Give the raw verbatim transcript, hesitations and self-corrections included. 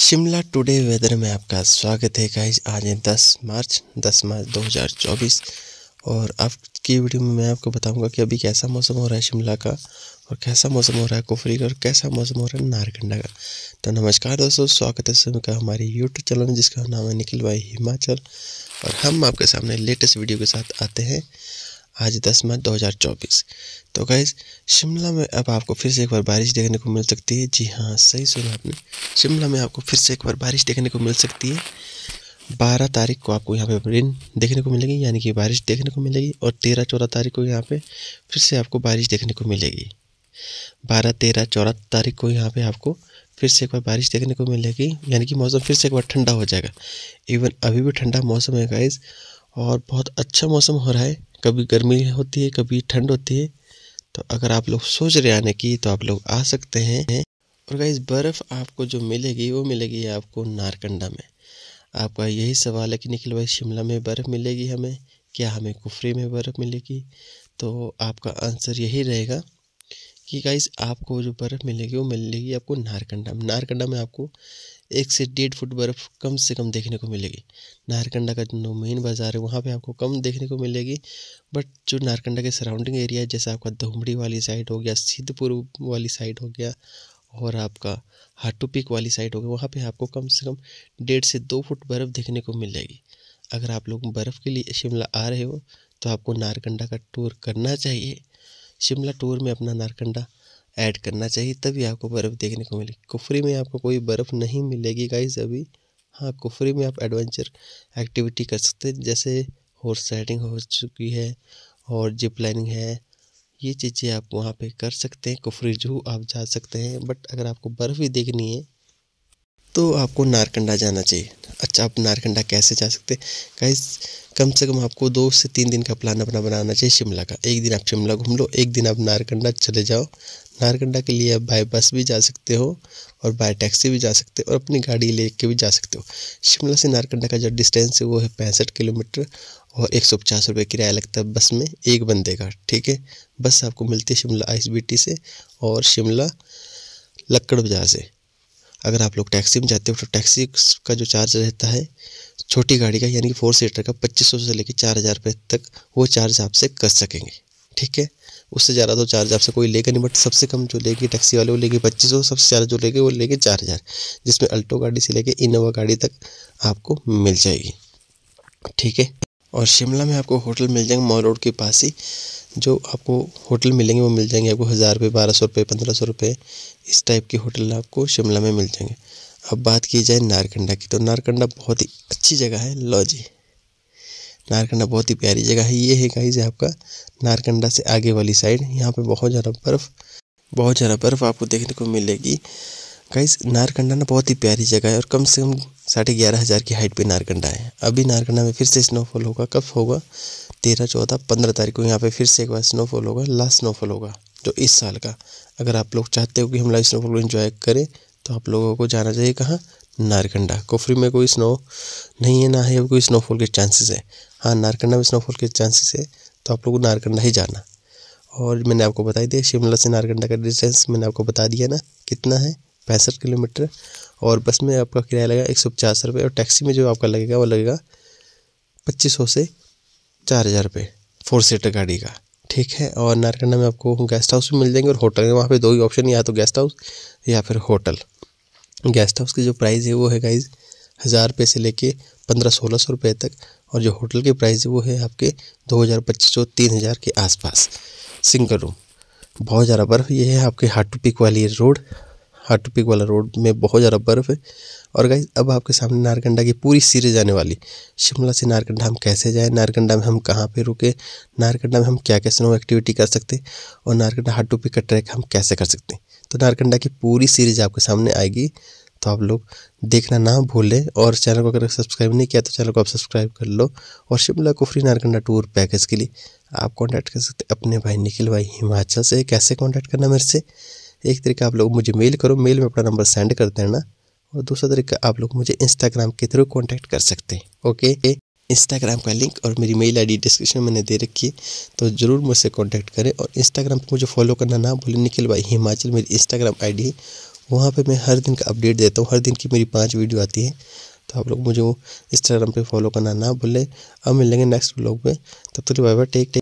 Shimla today weather में आपका स्वागत है गाइज। आज है दस मार्च दस मार्च दो हज़ार चौबीस और अब की वीडियो में मैं आपको बताऊंगा कि अभी कैसा मौसम हो रहा है शिमला का और कैसा मौसम हो रहा है कुफरी का और कैसा मौसम हो रहा है नारकंडा का। तो नमस्कार दोस्तों, स्वागत है सबका हमारे यूट्यूब चैनल में जिसका नाम है निखिल भाई हिमाचल और हम आपके सामने लेटेस्ट वीडियो के साथ आते हैं। आज दस मार्च दो हज़ार चौबीस। तो गाइज़ शिमला में अब आपको फिर से एक बार बारिश देखने को मिल सकती है। जी हाँ, सही सुना आपने, शिमला में आपको फिर से एक बार बारिश देखने को मिल सकती है। बारह तारीख को आपको यहाँ पे रेन देखने को मिलेगी, यानी कि बारिश देखने को मिलेगी और तेरह चौदह तारीख को यहाँ पे फिर से आपको बारिश देखने को मिलेगी। बारह तेरह चौदह तारीख को यहाँ पे आपको फिर से एक बार बारिश देखने को मिलेगी, यानी कि मौसम फिर से एक बार ठंडा हो जाएगा। इवन अभी भी ठंडा मौसम है गाइज़ और बहुत अच्छा मौसम हो रहा है। कभी गर्मी होती है, कभी ठंड होती है। तो अगर आप लोग सोच रहे आने की तो आप लोग आ सकते हैं। और गाइस बर्फ़ आपको जो मिलेगी वो मिलेगी आपको नारकंडा में। आपका यही सवाल है कि निखिल भाई शिमला में बर्फ़ मिलेगी हमें, क्या हमें कुफरी में बर्फ़ मिलेगी? तो आपका आंसर यही रहेगा कि गाइस आपको जो बर्फ़ मिलेगी वो मिलेगी आपको नारकंडा में। नारकंडा में आपको एक से डेढ़ फुट बर्फ़ कम से कम देखने को मिलेगी। नारकंडा का जो मेन बाज़ार है वहाँ पे आपको कम देखने को मिलेगी, बट जो नारकंडा के सराउंडिंग एरिया है, जैसे आपका धूमड़ी वाली साइड हो गया, सिद्धपुर वाली साइड हो गया और आपका हाटू पीक वाली साइड हो गया, वहाँ पे आपको कम से कम डेढ़ से दो फुट बर्फ़ देखने को मिलेगी। अगर आप लोग बर्फ़ के लिए शिमला आ रहे हो तो आपको नारकंडा का टूर करना चाहिए। शिमला टूर में अपना नारकंडा ऐड करना चाहिए, तभी आपको बर्फ़ देखने को मिलेगी। कुफरी में आपको कोई बर्फ़ नहीं मिलेगी गाइज़ अभी। हाँ, कुफरी में आप एडवेंचर एक्टिविटी कर सकते हैं, जैसे हॉर्स राइडिंग हो चुकी है और जिप लाइनिंग है, ये चीज़ें आप वहाँ पे कर सकते हैं। कुफरी जू आप जा सकते हैं, बट अगर आपको बर्फ़ ही देखनी है तो आपको नारकंडा जाना चाहिए। अच्छा, आप नारकंडा कैसे जा सकते हैं गाइज़? कम से कम आपको दो से तीन दिन का प्लान अपना बनाना चाहिए शिमला का। एक दिन आप शिमला घूम लो, एक दिन आप नारकंडा चले जाओ। नारकंडा के लिए आप बाय बस भी जा सकते हो और बाय टैक्सी भी जा सकते हो और अपनी गाड़ी लेके भी जा सकते हो। शिमला से नारकंडा का जो डिस्टेंस है वो है पैंसठ किलोमीटर और एक सौ पचास रुपये किराया लगता है बस में, एक बंदे का। ठीक है, बस आपको मिलती है Shimla I S B T से और शिमला लक्कड़ बाज़ार से। अगर आप लोग टैक्सी में जाते हो तो टैक्सी का जो चार्ज रहता है छोटी गाड़ी का, यानी कि फोर सीटर का, पच्चीस सौ से लेकर चार हज़ार रुपये तक वो चार्ज आपसे कर सकेंगे। ठीक है, उससे ज़्यादा तो चार्ज आपसे कोई लेगा नहीं, बट सबसे कम जो लेगी टैक्सी वाले वो लेगी पच्चीस सौ, सबसे ज़्यादा जो लेगी वो लेगी चार हज़ार, जिसमें अल्टो गाड़ी से लेके इनोवा गाड़ी तक आपको मिल जाएगी। ठीक है, और शिमला में आपको होटल मिल जाएंगे मॉल रोड के पास ही। जो आपको होटल मिलेंगे वो मिल जाएंगे आपको हज़ार रुपये, बारह सौ रुपये, पंद्रह सौ रुपये, इस टाइप के होटल आपको शिमला में मिल जाएंगे। अब बात की जाए नारकंडा की, तो नारकंडा बहुत ही अच्छी जगह है। लो जी, नारकंडा बहुत ही प्यारी जगह है। ये है गाइस आपका नारकंडा से आगे वाली साइड, यहाँ पे बहुत ज़्यादा बर्फ़ बहुत ज़्यादा बर्फ़ आपको देखने को मिलेगी गाइस। नारकंडा ना बहुत ही प्यारी जगह है और कम से कम साढ़े ग्यारह हज़ार की हाइट पे नारकंडा है। अभी नारकंडा में फिर से स्नोफॉल होगा। कब होगा? तेरह चौदह पंद्रह तारीख को यहाँ पे फिर से एक बार स्नोफॉल होगा। लास्ट स्नोफॉल होगा जो इस साल का। अगर आप लोग चाहते हो कि हम लाइव स्नोफॉल को इन्जॉय करें तो आप लोगों को जाना चाहिए कहाँ? नारकंडा। कुफरी में कोई स्नो नहीं है, ना ही कोई स्नोफॉल के चांसेस है। हाँ, नारकंडा में स्नोफॉल के चांसेस है तो आप लोगों को नारकंडा ही जाना। और मैंने आपको बता दिया शिमला से नारकंडा का डिस्टेंस मैंने आपको बता दिया ना कितना है, पैंसठ किलोमीटर। और बस में आपका किराया लगेगा एक सौ पचास रुपये और टैक्सी में जो आपका लगेगा वो लगेगा पच्चीस सौ से चार हज़ार रुपये फोर सीटर गाड़ी का। ठीक है, और नारकंडा में आपको गेस्ट हाउस भी मिल जाएंगे और होटल। वहाँ पे दो ही ऑप्शन, या तो गेस्ट हाउस या फिर होटल। गेस्ट हाउस की जो प्राइस है वो है गाइज हज़ार रुपये से लेके पंद्रह सोलह सौ रुपये तक, और जो होटल की प्राइस है वो है आपके दो हज़ार पच्चीस सौ तीन हज़ार के आसपास, सिंगल रूम। बहुत ज़्यादा बर्फ़ ये है आपके हाटू पीक वाली रोड, हाटू पीक वाला रोड में बहुत ज़्यादा बर्फ़ है। और गाइज अब आपके सामने नारकंडा की पूरी सीरीज आने वाली। शिमला से नारकंडा हम कैसे जाएं, नारकंडा में हम कहाँ पे रुके, नारकंडा में हम क्या क्या स्नो एक्टिविटी कर सकते हैं और नारकंडा हाटू पीक का ट्रैक हम कैसे कर सकते हैं, तो नारकंडा की पूरी सीरीज आपके सामने आएगी। तो आप लोग देखना ना भूलें और चैनल को अगर सब्सक्राइब नहीं किया तो चैनल को आप सब्सक्राइब कर लो। और शिमला को फ्री नारकंडा टूर पैकेज के लिए आप कॉन्टैक्ट कर सकते अपने भाई निखिल भाई हिमाचल से। कैसे कॉन्टैक्ट करना मेरे से? एक तरीका आप लोग मुझे मेल करो, मेल में अपना नंबर सेंड कर देना, और दूसरा तरीका आप लोग मुझे इंस्टाग्राम के थ्रू कांटेक्ट कर सकते हैं। ओके, इंस्टाग्राम का लिंक और मेरी मेल आईडी डिस्क्रिप्शन में मैंने दे रखी है, तो ज़रूर मुझसे कांटेक्ट करें। और इंस्टाग्राम पे मुझे फॉलो करना ना भूलें, निखिल भाई हिमाचल मेरी इंस्टाग्राम आईडी है, वहाँ पे मैं हर दिन का अपडेट देता हूँ। हर दिन की मेरी पांच वीडियो आती है, तो आप लोग मुझे वो इंस्टाग्राम पे फॉलो करना ना भूलें। अब मिलेंगे नेक्स्ट व्लॉग में, तब तक बाय बाय, टेक टेक।